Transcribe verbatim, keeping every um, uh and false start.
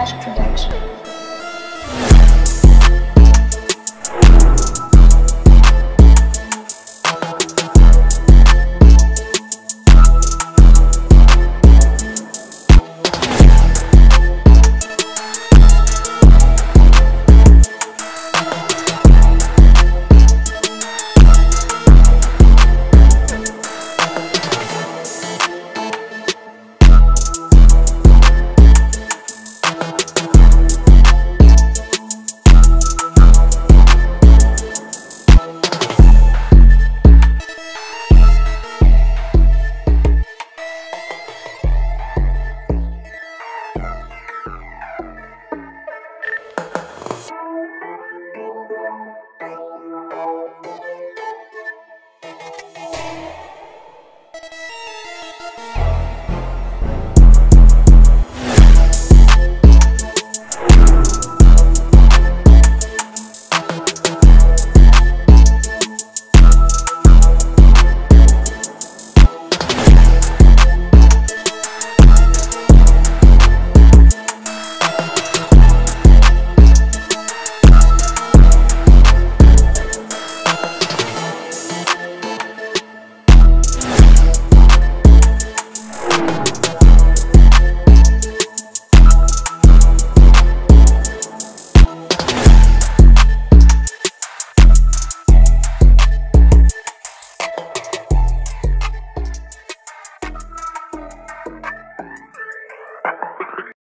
Flash Production.